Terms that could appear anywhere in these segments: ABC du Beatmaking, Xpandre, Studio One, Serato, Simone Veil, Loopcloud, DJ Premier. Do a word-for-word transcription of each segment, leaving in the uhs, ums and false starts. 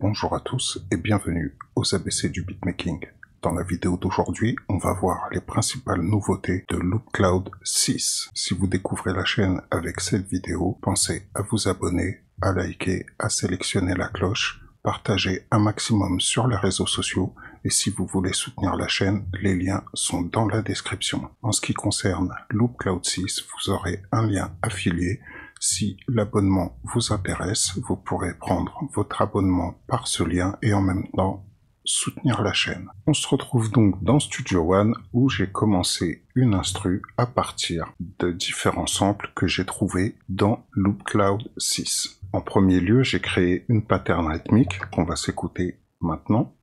Bonjour à tous et bienvenue aux A B C du Beatmaking. Dans la vidéo d'aujourd'hui, on va voir les principales nouveautés de Loopcloud six. Si vous découvrez la chaîne avec cette vidéo, pensez à vous abonner, à liker, à sélectionner la cloche, partagez un maximum sur les réseaux sociaux et si vous voulez soutenir la chaîne, les liens sont dans la description. En ce qui concerne Loopcloud six, vous aurez un lien affilié. Si l'abonnement vous intéresse, vous pourrez prendre votre abonnement par ce lien et en même temps soutenir la chaîne. On se retrouve donc dans Studio One où j'ai commencé une instru à partir de différents samples que j'ai trouvés dans Loopcloud six. En premier lieu, j'ai créé une pattern rythmique qu'on va s'écouter maintenant.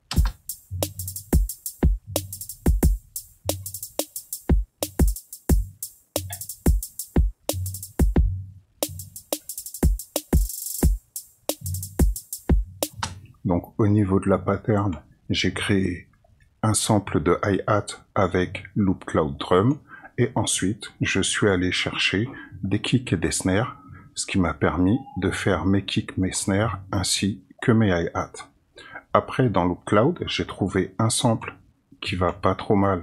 Donc au niveau de la pattern, j'ai créé un sample de hi-hat avec Loopcloud Drum et ensuite je suis allé chercher des kicks et des snares, ce qui m'a permis de faire mes kicks, mes snares ainsi que mes hi-hat. Après dans Loopcloud, j'ai trouvé un sample qui va pas trop mal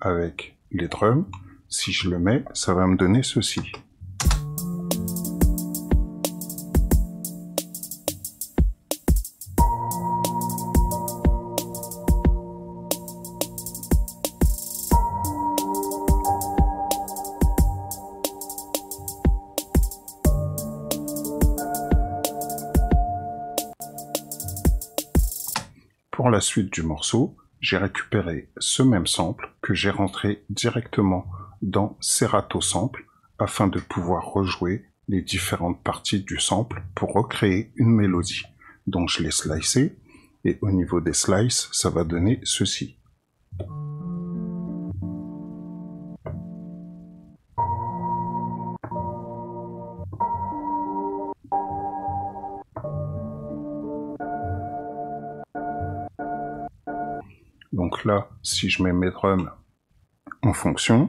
avec les drums. Si je le mets, ça va me donner ceci. Pour la suite du morceau, j'ai récupéré ce même sample que j'ai rentré directement dans Serato Sample afin de pouvoir rejouer les différentes parties du sample pour recréer une mélodie. Donc je l'ai slicé et au niveau des slices, ça va donner ceci. Donc là, si je mets mes drums en fonction,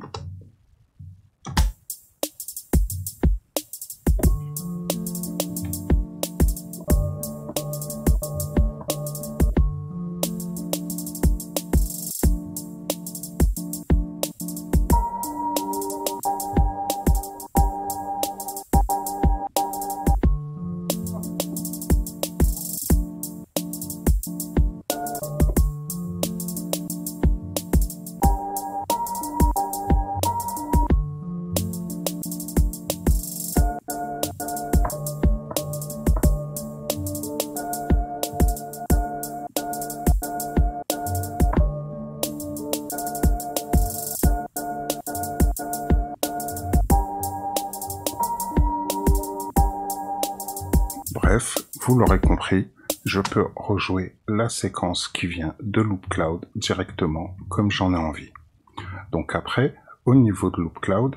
bref, vous l'aurez compris, je peux rejouer la séquence qui vient de Loopcloud directement comme j'en ai envie. Donc après, au niveau de Loopcloud,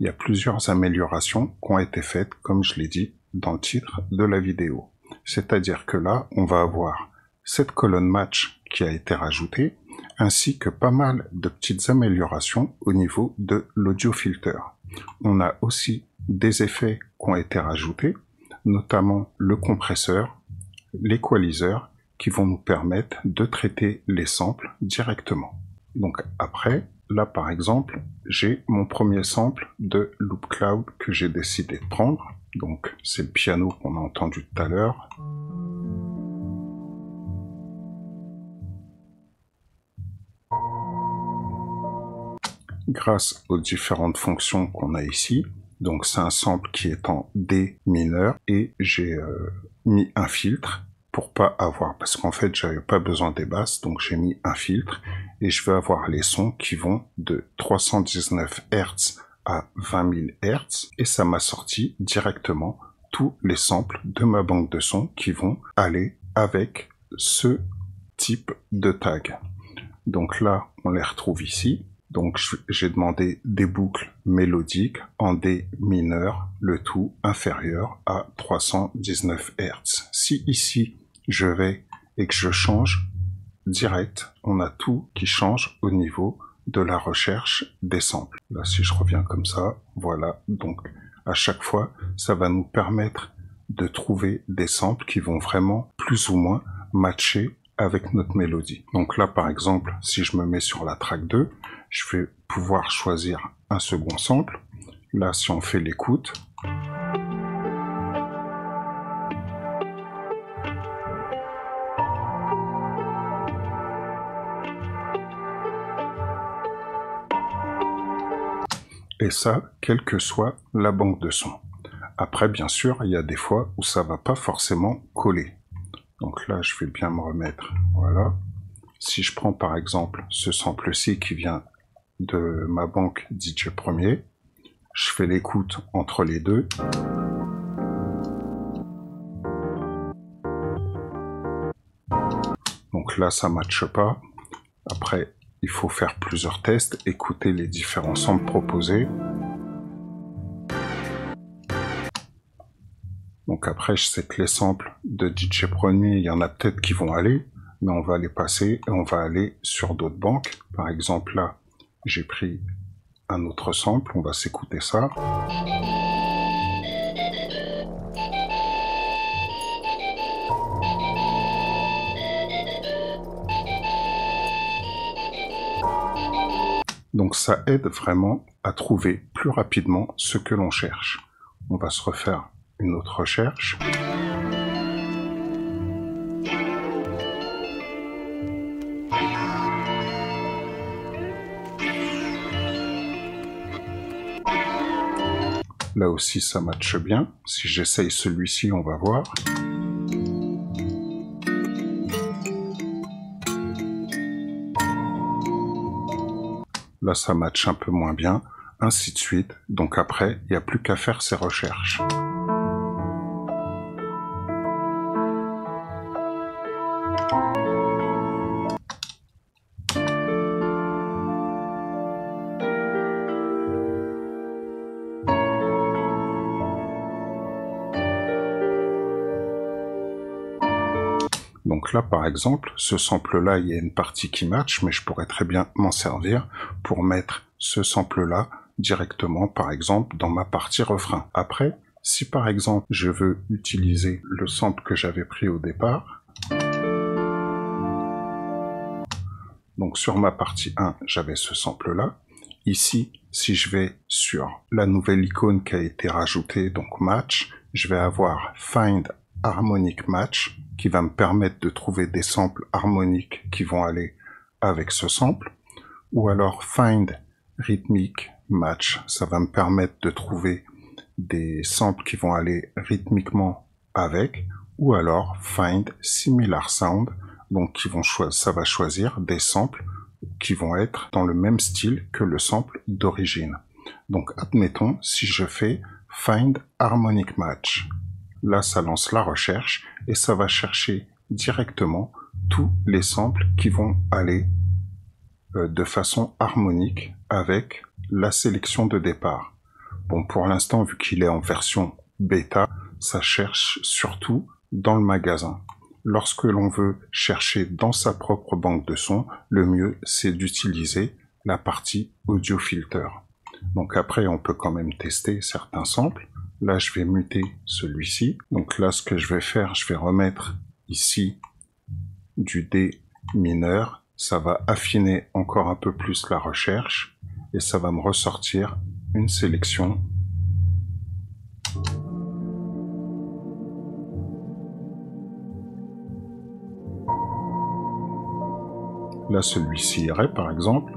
il y a plusieurs améliorations qui ont été faites, comme je l'ai dit dans le titre de la vidéo. C'est-à-dire que là, on va avoir cette colonne match qui a été rajoutée, ainsi que pas mal de petites améliorations au niveau de l'audio filter. On a aussi des effets qui ont été rajoutés, notamment le compresseur, l'équaliseur, qui vont nous permettre de traiter les samples directement. Donc après, là par exemple, j'ai mon premier sample de Loopcloud que j'ai décidé de prendre. Donc c'est le piano qu'on a entendu tout à l'heure. Grâce aux différentes fonctions qu'on a ici, donc c'est un sample qui est en D mineur et j'ai euh, mis un filtre pour pas avoir, parce qu'en fait j'avais pas besoin des basses, donc j'ai mis un filtre et je vais avoir les sons qui vont de trois cent dix-neuf hertz à vingt mille hertz et ça m'a sorti directement tous les samples de ma banque de sons qui vont aller avec ce type de tag. Donc là on les retrouve ici. Donc j'ai demandé des boucles mélodiques en D mineur, le tout inférieur à trois cent dix-neuf hertz. Si ici je vais et que je change direct, on a tout qui change au niveau de la recherche des samples. Là si je reviens comme ça, voilà, donc à chaque fois ça va nous permettre de trouver des samples qui vont vraiment plus ou moins matcher avec notre mélodie. Donc là, par exemple, si je me mets sur la track deux, je vais pouvoir choisir un second sample. Là, si on fait l'écoute, et ça, quelle que soit la banque de son. Après, bien sûr, il y a des fois où ça va pas forcément coller. Donc là, je vais bien me remettre, voilà. Si je prends par exemple ce sample-ci qui vient de ma banque D J Premier, je fais l'écoute entre les deux. Donc là, ça ne matche pas. Après, il faut faire plusieurs tests, écouter les différents samples proposés. Donc après, je sais que les samples de D J Premier, il y en a peut-être qui vont aller, mais on va les passer et on va aller sur d'autres banques. Par exemple, là, j'ai pris un autre sample, on va s'écouter ça. Donc ça aide vraiment à trouver plus rapidement ce que l'on cherche. On va se refaire une autre recherche. Là aussi, ça matche bien. Si j'essaye celui-ci, on va voir. Là, ça matche un peu moins bien, ainsi de suite. Donc après, il n'y a plus qu'à faire ses recherches. Donc là, par exemple, ce sample-là, il y a une partie qui match, mais je pourrais très bien m'en servir pour mettre ce sample-là directement, par exemple, dans ma partie refrain. Après, si par exemple, je veux utiliser le sample que j'avais pris au départ, donc sur ma partie un, j'avais ce sample-là. Ici, si je vais sur la nouvelle icône qui a été rajoutée, donc match, je vais avoir Find Harmonic Match, qui va me permettre de trouver des samples harmoniques qui vont aller avec ce sample, ou alors Find Rhythmic Match, ça va me permettre de trouver des samples qui vont aller rythmiquement avec, ou alors Find Similar Sound, donc qui vont ça va choisir des samples qui vont être dans le même style que le sample d'origine. Donc admettons, si je fais Find Harmonic Match, là, ça lance la recherche et ça va chercher directement tous les samples qui vont aller de façon harmonique avec la sélection de départ. Bon, pour l'instant, vu qu'il est en version bêta, ça cherche surtout dans le magasin. Lorsque l'on veut chercher dans sa propre banque de sons, le mieux, c'est d'utiliser la partie audio filter. Donc après, on peut quand même tester certains samples. Là, je vais muter celui-ci. Donc là, ce que je vais faire, je vais remettre ici du D mineur. Ça va affiner encore un peu plus la recherche et ça va me ressortir une sélection. Là, celui-ci irait, par exemple.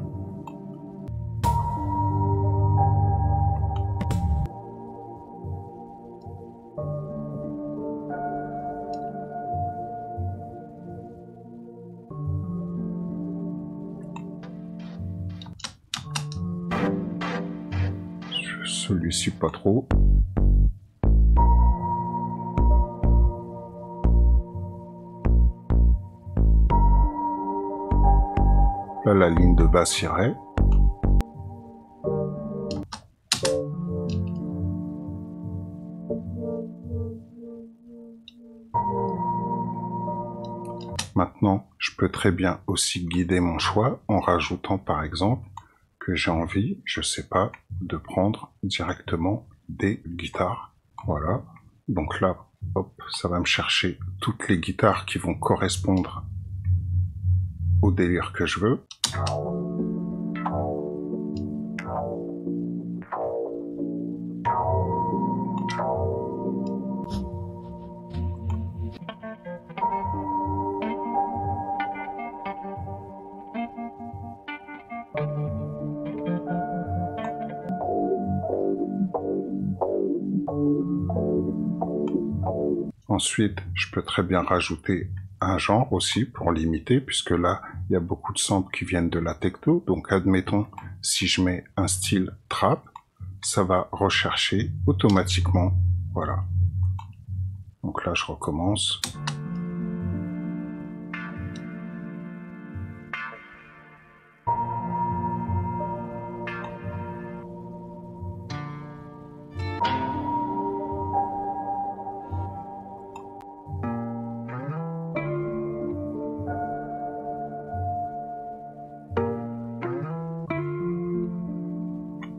Celui-ci pas trop. Là, la ligne de basse irait. Maintenant, je peux très bien aussi guider mon choix en rajoutant par exemple que j'ai envie, je sais pas, de prendre directement des guitares. Voilà. Donc là, Hop, ça va me chercher toutes les guitares qui vont correspondre au délire que je veux. Ensuite, je peux très bien rajouter un genre aussi pour limiter, puisque là, il y a beaucoup de samples qui viennent de la techno. Donc, admettons, si je mets un style trap, ça va rechercher automatiquement. Voilà. Donc là, je recommence.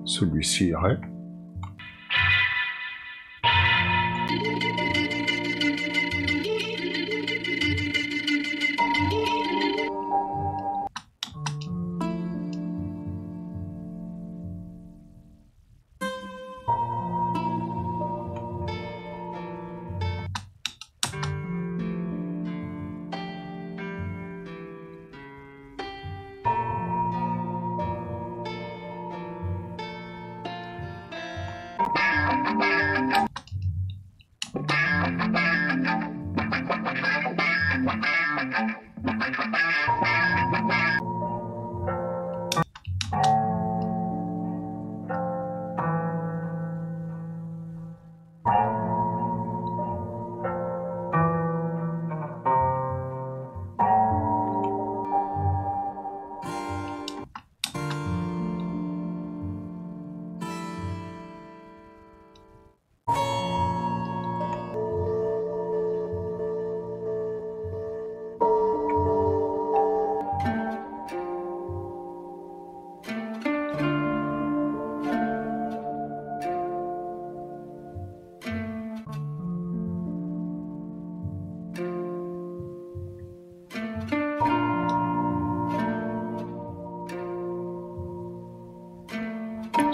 Celui-ci irait.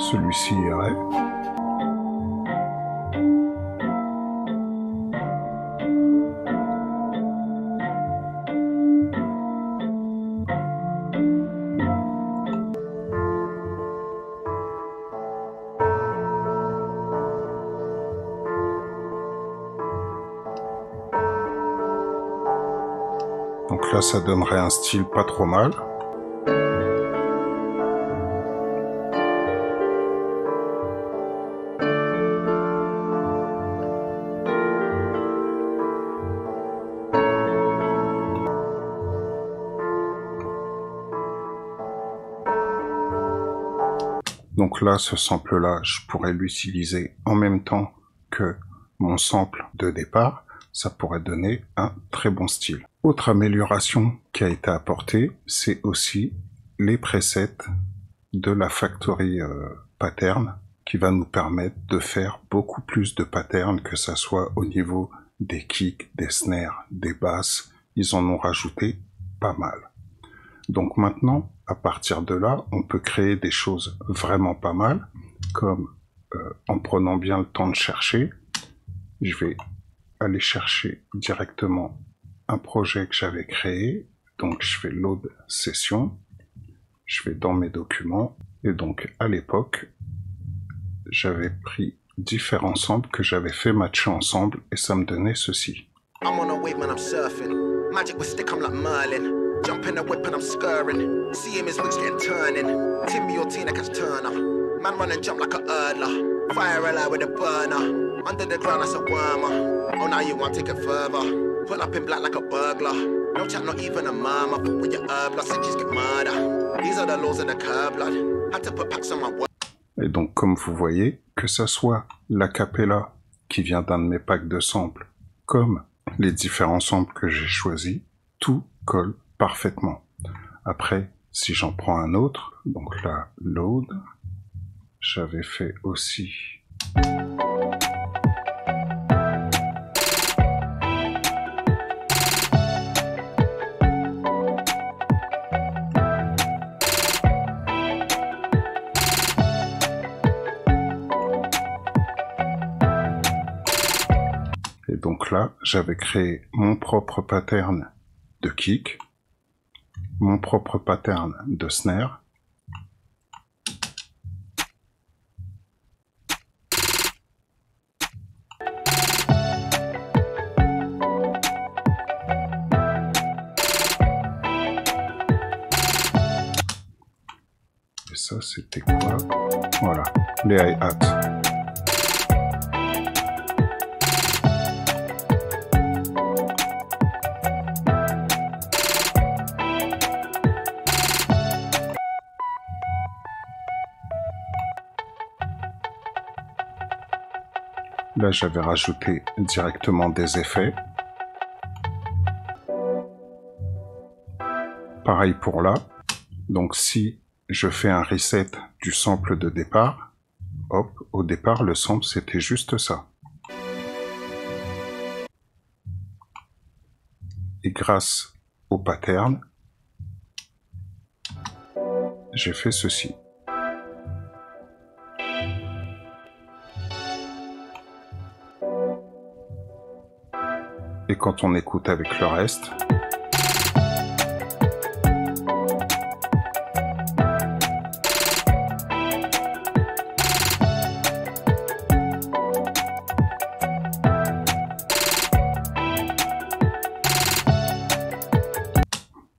Celui-ci irait. Donc là, ça donnerait un style pas trop mal. Donc là, ce sample-là, je pourrais l'utiliser en même temps que mon sample de départ. Ça pourrait donner un très bon style. Autre amélioration qui a été apportée, c'est aussi les presets de la factory euh, pattern qui va nous permettre de faire beaucoup plus de patterns, que ce soit au niveau des kicks, des snares, des basses. Ils en ont rajouté pas mal. Donc maintenant, à partir de là, on peut créer des choses vraiment pas mal, comme euh, en prenant bien le temps de chercher. Je vais aller chercher directement un projet que j'avais créé. Donc je fais load session, je vais dans mes documents. Et donc à l'époque, j'avais pris différents samples que j'avais fait matcher ensemble et ça me donnait ceci. Jumping a whip and I'm scurrying. See him, his wings getting turning. Timmy or Tina catch Turner. Man run and jump like a hurdler. Fire a lie with a burner. Under the ground that's a wormer. Oh now you want to take it further. Pull up in black like a burglar. No chat, not even a mama. Put with your herb, sitches get murder. These are the laws in the curb blood. Had to put packs on my work. Et donc comme vous voyez, que ça soit la cappella qui vient d'un de mes packs de samples, comme les différents samples que j'ai choisis, tout colle parfaitement. Après, si j'en prends un autre, donc là, load, j'avais fait aussi. donc là, j'avais créé mon propre pattern de kick, mon propre pattern de snare, et ça c'était quoi? Voilà, les hi-hats. Là, j'avais rajouté directement des effets. Pareil pour là. Donc, si je fais un reset du sample de départ, hop, au départ, le sample, c'était juste ça. Et grâce au pattern, j'ai fait ceci. Et quand on écoute avec le reste,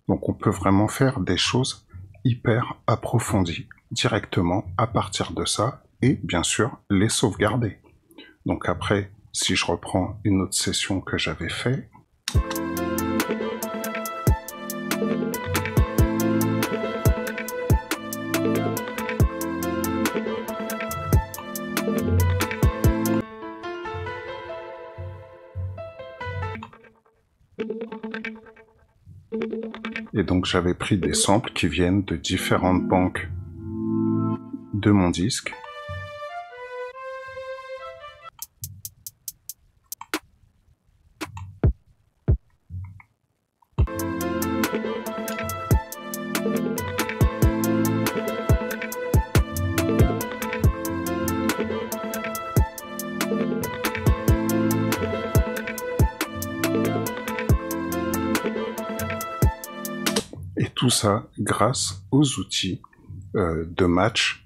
donc on peut vraiment faire des choses hyper approfondies directement à partir de ça et bien sûr les sauvegarder. Donc après, si je reprends une autre session que j'avais fait, et donc j'avais pris des samples qui viennent de différentes banques de mon disque. Tout ça grâce aux outils euh, de match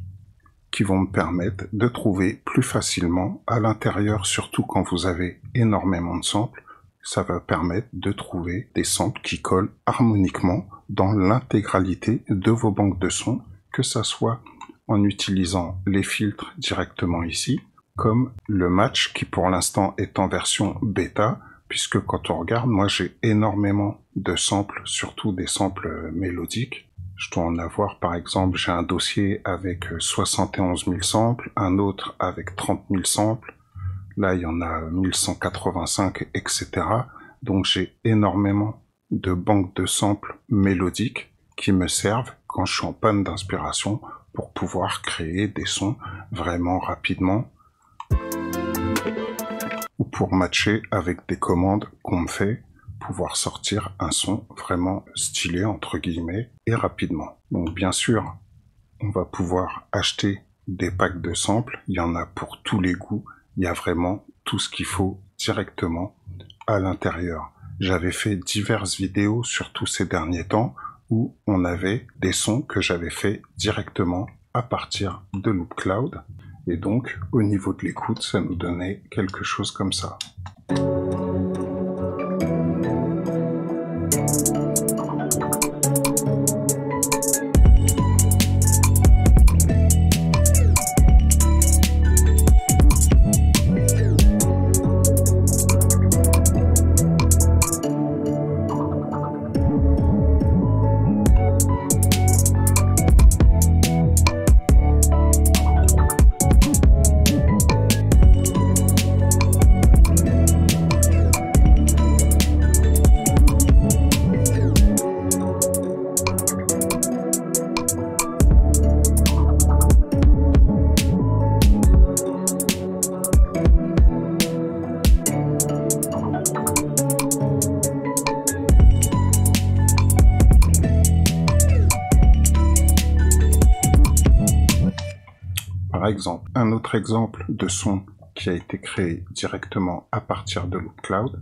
qui vont me permettre de trouver plus facilement à l'intérieur, surtout quand vous avez énormément de samples, ça va permettre de trouver des samples qui collent harmoniquement dans l'intégralité de vos banques de sons, que ça soit en utilisant les filtres directement ici, comme le match qui pour l'instant est en version bêta, puisque quand on regarde, moi j'ai énormément de samples, surtout des samples mélodiques. Je dois en avoir, par exemple, j'ai un dossier avec soixante et onze mille samples, un autre avec trente mille samples, là il y en a mille cent quatre-vingt-cinq, et cetera. Donc j'ai énormément de banques de samples mélodiques qui me servent quand je suis en panne d'inspiration pour pouvoir créer des sons vraiment rapidement, ou pour matcher avec des commandes qu'on me fait, pouvoir sortir un son vraiment stylé, entre guillemets, et rapidement. Donc bien sûr, on va pouvoir acheter des packs de samples, il y en a pour tous les goûts, il y a vraiment tout ce qu'il faut directement à l'intérieur. J'avais fait diverses vidéos, surtout ces derniers temps, où on avait des sons que j'avais fait directement à partir de Loopcloud. Et donc, au niveau de l'écoute, ça nous donnait quelque chose comme ça. Exemple. Un autre exemple de son qui a été créé directement à partir de Loopcloud.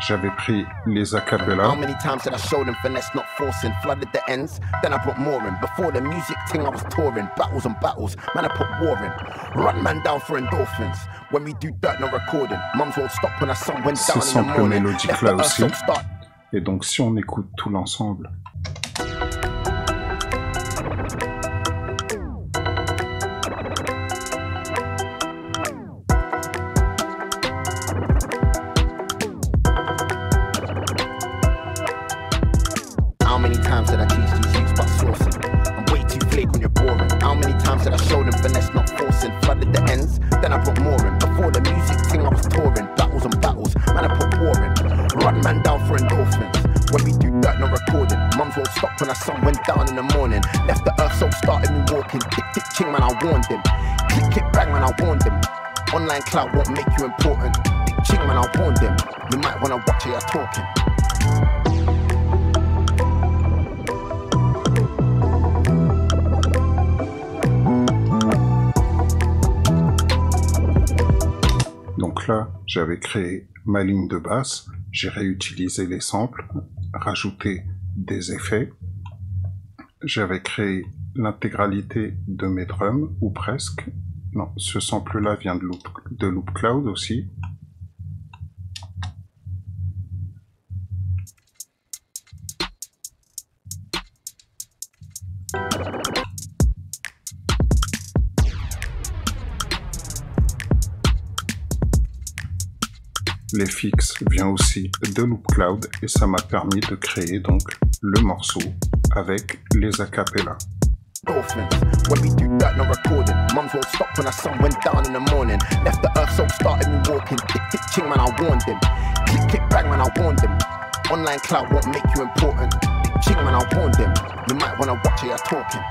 J'avais pris les acapellas. Ce sample mélodique là aussi. Et donc si on écoute tout l'ensemble, online cloud won't make you important. Big ching man, I'll warn them. You might wanna watch how you're talking. Donc là, j'avais créé ma ligne de basse, j'ai réutilisé les samples, rajouté des effets. J'avais créé l'intégralité de mes drums, ou presque. Non, ce sample-là vient de Loop, de Loopcloud aussi. Les fixes vient aussi de Loopcloud et ça m'a permis de créer donc le morceau avec les acapellas. When we do that, no recording. Mums won't stop when the sun went down in the morning. Left the earth, so started me walking. Tick tick ching, man, I warned them. Click click bang, man, I warned them. Online cloud won't make you important. Tick ching, man, I warned them. You might wanna watch how you're talking.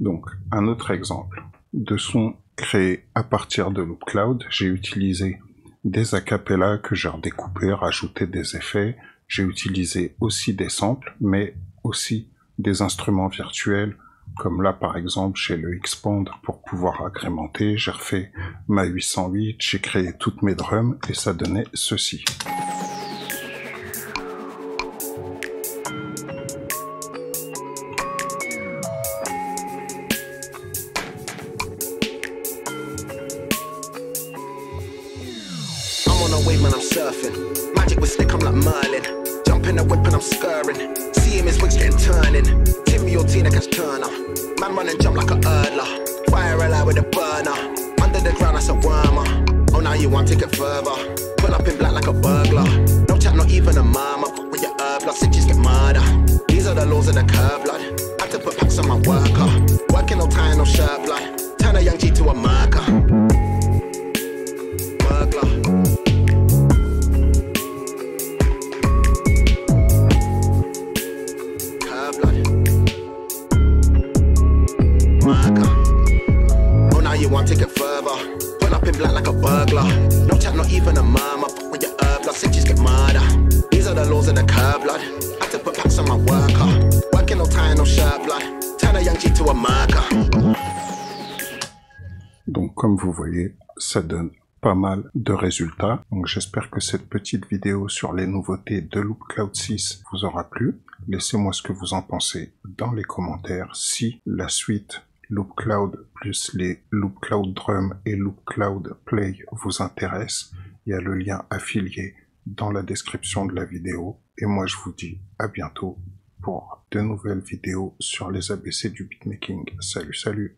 Donc, un autre exemple de son créé à partir de Loopcloud. J'ai utilisé des acapellas que j'ai redécoupé, rajouté des effets. J'ai utilisé aussi des samples, mais aussi des instruments virtuels, comme là par exemple chez le Xpandre pour pouvoir agrémenter. J'ai refait ma huit cent huit, j'ai créé toutes mes drums et ça donnait ceci. Donc comme vous voyez, ça donne pas mal de résultats. Donc j'espère que cette petite vidéo sur les nouveautés de Loopcloud six vous aura plu. Laissez-moi ce que vous en pensez dans les commentaires. Si la suite Loopcloud plus les Loopcloud Drum et Loopcloud Play vous intéresse, il y a le lien affilié dans la description de la vidéo. Et moi je vous dis à bientôt pour de nouvelles vidéos sur les A B C du beatmaking. Salut, salut!